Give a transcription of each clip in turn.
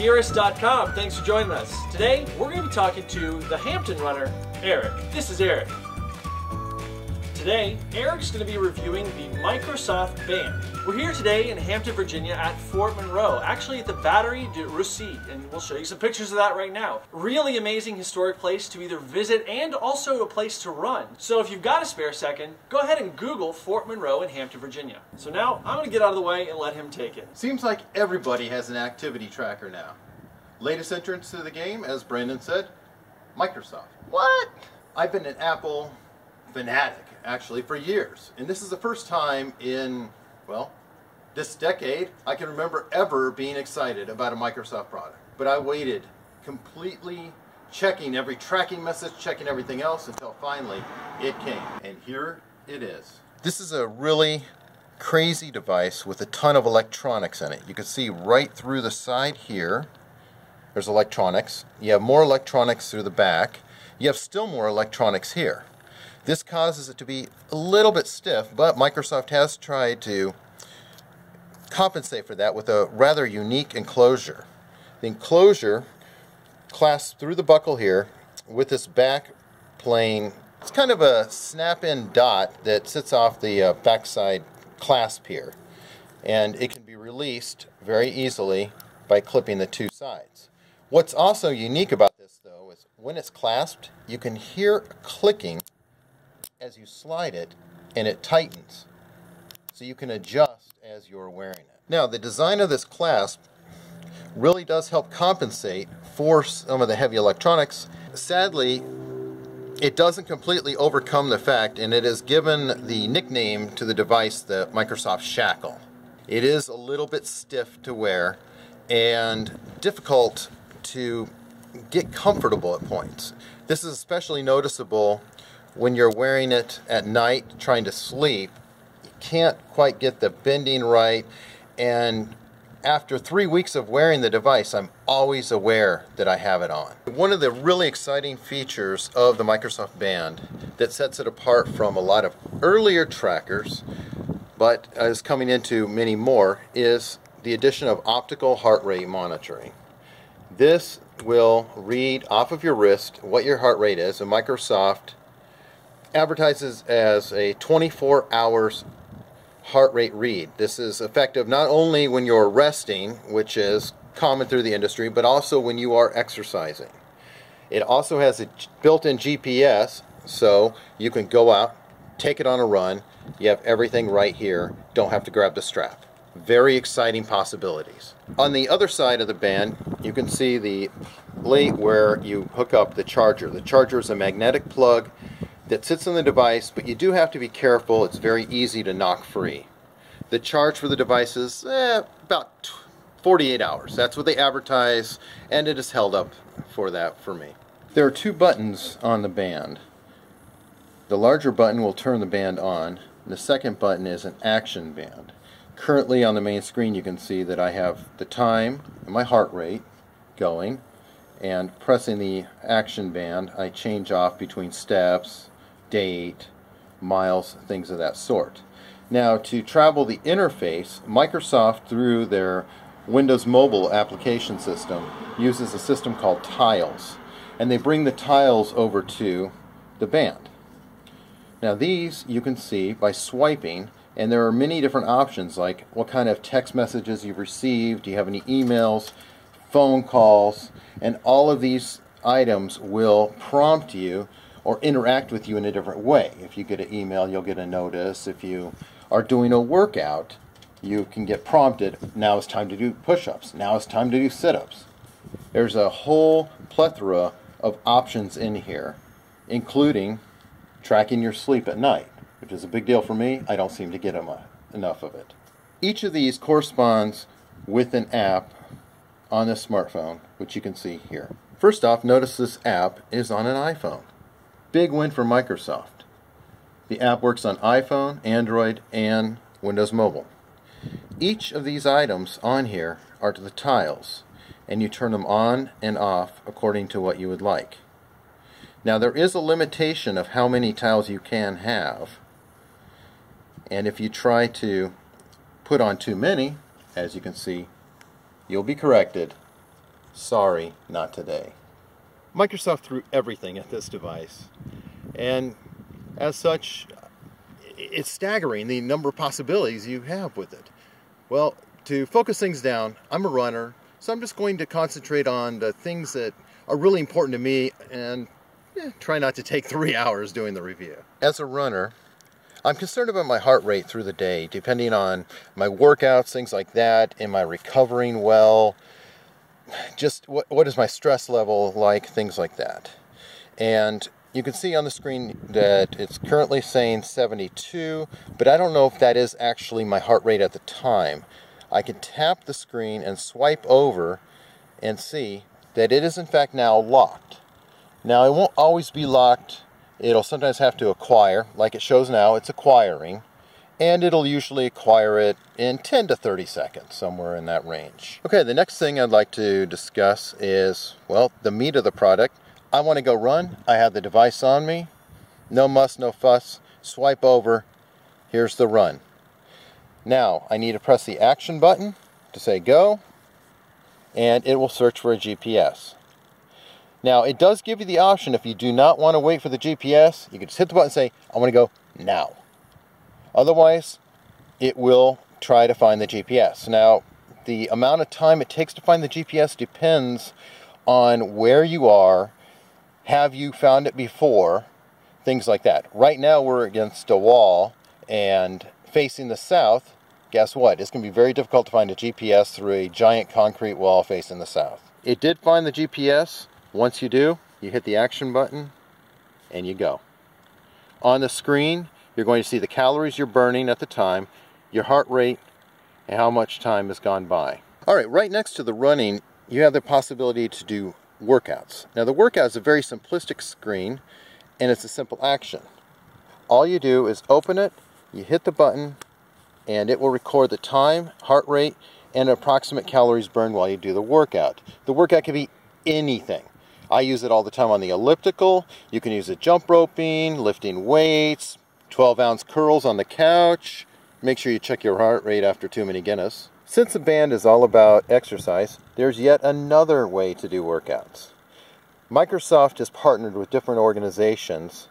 Gearist.com. Thanks for joining us. Today, we're going to be talking to the Hampton runner, Eric. This is Eric. Today, Eric's going to be reviewing the Microsoft Band. We're here today in Hampton, Virginia at Fort Monroe, actually at the Battery de Russie, and we'll show you some pictures of that right now. Really amazing historic place to either visit and also a place to run. So if you've got a spare second, go ahead and Google Fort Monroe in Hampton, Virginia. So now I'm going to get out of the way and let him take it. Seems like everybody has an activity tracker now. Latest entrance to the game, as Brandon said, Microsoft. What? I've been an Apple fanatic, actually, for years. And this is the first time in, well, this decade I can remember ever being excited about a Microsoft product. But I waited, completely checking every tracking message, checking everything else, until finally it came. And here it is. This is a really crazy device with a ton of electronics in it. You can see right through the side here, there's electronics. You have more electronics through the back. You have still more electronics here. This causes it to be a little bit stiff, but Microsoft has tried to compensate for that with a rather unique enclosure. The enclosure clasps through the buckle here with this back plane. It's kind of a snap-in dot that sits off the backside clasp here, and it can be released very easily by clipping the two sides. What's also unique about this, though, is when it's clasped, you can hear clicking as you slide it, and it tightens, so you can adjust as you're wearing it. Now, the design of this clasp really does help compensate for some of the heavy electronics. Sadly, it doesn't completely overcome the fact, and it is given the nickname to the device, the Microsoft Shackle. It is a little bit stiff to wear and difficult to get comfortable at points. This is especially noticeable when you're wearing it at night trying to sleep. You can't quite get the bending right, and after 3 weeks of wearing the device, I'm always aware that I have it on. One of the really exciting features of the Microsoft Band that sets it apart from a lot of earlier trackers, but is coming into many more, is the addition of optical heart rate monitoring. This will read off of your wrist what your heart rate is, and Microsoft advertises as a 24 hours heart rate read. This is effective not only when you're resting, which is common through the industry, but also when you are exercising. It also has a built-in GPS, so you can go out, take it on a run, you have everything right here, don't have to grab the strap. Very exciting possibilities. On the other side of the band, you can see the plate where you hook up the charger. The charger is a magnetic plug that sits on the device, but you do have to be careful. It's very easy to knock free. The charge for the device is about 48 hours. That's what they advertise, and it is held up for that for me. There are two buttons on the band. The larger button will turn the band on. The second button is an action band. Currently on the main screen, you can see that I have the time and my heart rate going, and pressing the action band, I change off between steps, date, miles, things of that sort. Now, to travel the interface, Microsoft, through their Windows Mobile application system, uses a system called Tiles, and they bring the tiles over to the band. Now, these you can see by swiping, and there are many different options, like what kind of text messages you've received, do you have any emails, phone calls, and all of these items will prompt you or interact with you in a different way. If you get an email, you'll get a notice. If you are doing a workout, you can get prompted, now it's time to do push-ups, now it's time to do sit-ups. There's a whole plethora of options in here, including tracking your sleep at night, which is a big deal for me. I don't seem to get enough of it. Each of these corresponds with an app on this smartphone, which you can see here. First off, notice this app is on an iPhone. Big win for Microsoft. The app works on iPhone, Android, and Windows Mobile. Each of these items on here are the tiles, and you turn them on and off according to what you would like. Now, there is a limitation of how many tiles you can have, and if you try to put on too many, as you can see, you'll be corrected Sorry, not today. Microsoft threw everything at this device, and as such, it's staggering the number of possibilities you have with it. Well, to focus things down, I'm a runner, so I'm just going to concentrate on the things that are really important to me and try not to take 3 hours doing the review. As a runner, I'm concerned about my heart rate through the day, depending on my workouts, things like that. Am I recovering well? Just what is my stress level like, things like that. And you can see on the screen that it's currently saying 72, but I don't know if that is actually my heart rate at the time. I can tap the screen and swipe over and see that it is in fact now locked. Now it won't always be locked. It'll sometimes have to acquire, like it shows now, it's acquiring, and it'll usually acquire it in 10 to 30 seconds, somewhere in that range. Okay, the next thing I'd like to discuss is, well, the meat of the product. I want to go run, I have the device on me, no muss, no fuss, swipe over, here's the run. Now, I need to press the action button to say go, and it will search for a GPS. Now, it does give you the option, if you do not want to wait for the GPS, you can just hit the button and say, I want to go now. Otherwise, it will try to find the GPS. Now, the amount of time it takes to find the GPS depends on where you are, have you found it before, things like that. Right now, we're against a wall and facing the south. Guess what? It's going to be very difficult to find a GPS through a giant concrete wall facing the south. It did find the GPS. Once you do, you hit the action button and you go. On the screen, you're going to see the calories you're burning at the time, your heart rate, and how much time has gone by. All right, right next to the running, you have the possibility to do workouts. Now, the workout is a very simplistic screen, and it's a simple action. All you do is open it, you hit the button, and it will record the time, heart rate, and approximate calories burned while you do the workout. The workout can be anything. I use it all the time on the elliptical. You can use it jump roping, lifting weights, 12-ounce curls on the couch. Make sure you check your heart rate after too many Guinness. Since the band is all about exercise, there's yet another way to do workouts. Microsoft has partnered with different organizations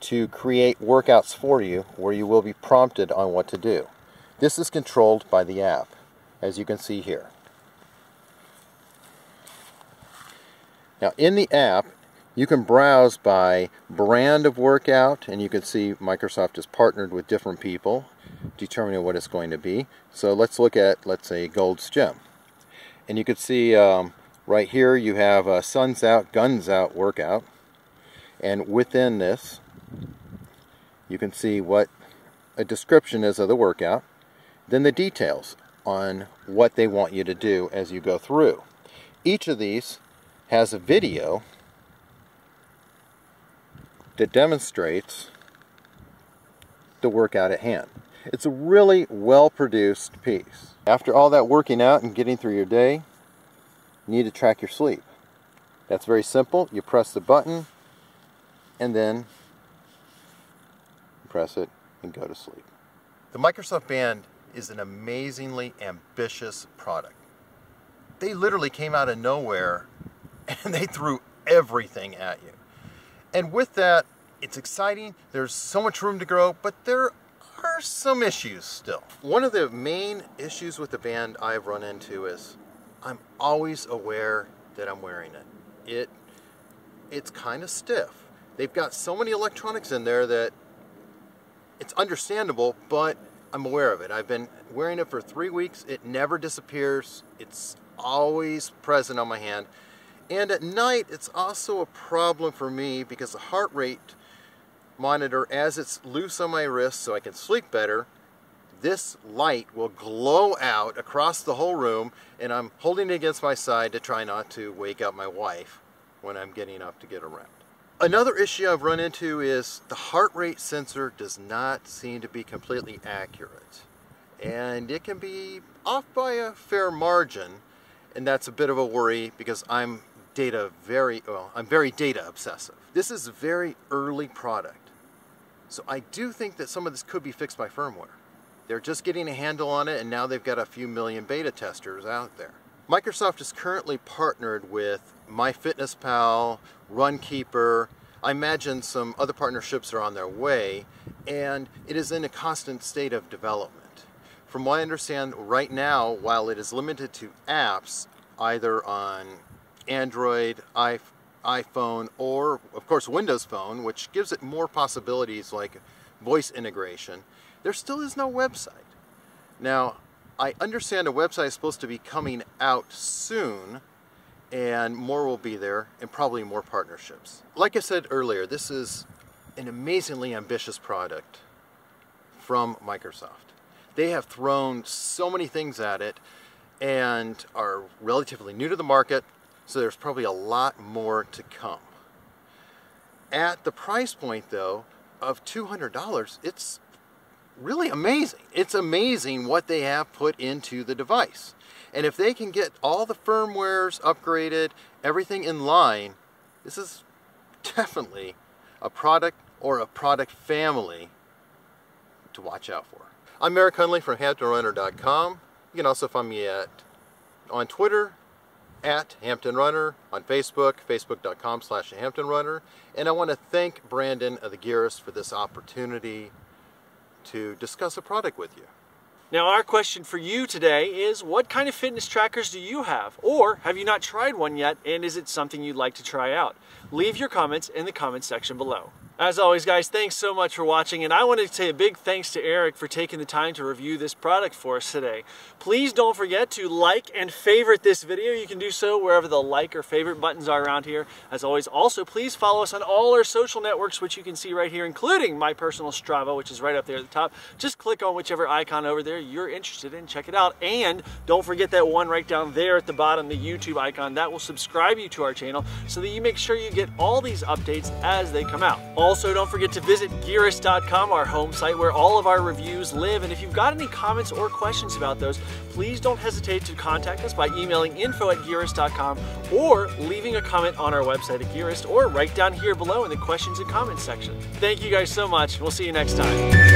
to create workouts for you where you will be prompted on what to do. This is controlled by the app, as you can see here. Now, in the app, you can browse by brand of workout, and you can see Microsoft has partnered with different people, determining what it's going to be. So let's look at, let's say, Gold's Gym. And you can see right here you have a Sun's Out, Guns Out workout. And within this, you can see what a description is of the workout, then the details on what they want you to do as you go through. Each of these has a video that demonstrates the workout at hand. It's a really well-produced piece. After all that working out and getting through your day, you need to track your sleep. That's very simple. You press the button and then press it and go to sleep. The Microsoft Band is an amazingly ambitious product. They literally came out of nowhere and they threw everything at you. And with that, it's exciting. There's so much room to grow, but there are some issues still. One of the main issues with the Band I've run into is I'm always aware that I'm wearing it. It's kind of stiff. They've got so many electronics in there that it's understandable, but I'm aware of it. I've been wearing it for 3 weeks. It never disappears. It's always present on my hand. And at night, it's also a problem for me because the heart rate monitor, as it's loose on my wrist so I can sleep better, this light will glow out across the whole room, and I'm holding it against my side to try not to wake up my wife when I'm getting up to get around. Another issue I've run into is the heart rate sensor does not seem to be completely accurate. And it can be off by a fair margin, and that's a bit of a worry because I'm very data obsessive. This is a very early product, so I do think that some of this could be fixed by firmware. They're just getting a handle on it, and now they've got a few million beta testers out there. Microsoft is currently partnered with MyFitnessPal, RunKeeper. I imagine some other partnerships are on their way, and it is in a constant state of development. From what I understand right now, while it is limited to apps, either on Android, iPhone, or of course Windows Phone, which gives it more possibilities like voice integration, there still is no website. Now, I understand a website is supposed to be coming out soon, and more will be there, and probably more partnerships. Like I said earlier, this is an amazingly ambitious product from Microsoft. They have thrown so many things at it and are relatively new to the market, so there's probably a lot more to come. At the price point, though, of $200, it's really amazing. It's amazing what they have put into the device. And if they can get all the firmwares upgraded, everything in line, this is definitely a product or a product family to watch out for. I'm Merrick Hundley from HamptonRunner.com. You can also find me on Twitter, at Hampton Runner, on Facebook, facebook.com/Hampton Runner. And I want to thank Brandon of the Gearist for this opportunity to discuss a product with you. Now, our question for you today is, what kind of fitness trackers do you have? Or have you not tried one yet, and is it something you'd like to try out? Leave your comments in the comments section below. As always, guys, thanks so much for watching, and I wanted to say a big thanks to Eric for taking the time to review this product for us today. Please don't forget to like and favorite this video. You can do so wherever the like or favorite buttons are around here. As always, also, please follow us on all our social networks, which you can see right here, including my personal Strava, which is right up there at the top. Just click on whichever icon over there you're interested in, check it out, and don't forget that one right down there at the bottom, the YouTube icon. That will subscribe you to our channel so that you make sure you get all these updates as they come out. Also, don't forget to visit Gearist.com, our home site where all of our reviews live. And if you've got any comments or questions about those, please don't hesitate to contact us by emailing info@Gearist.com or leaving a comment on our website at Gearist or right down here below in the questions and comments section. Thank you guys so much. We'll see you next time.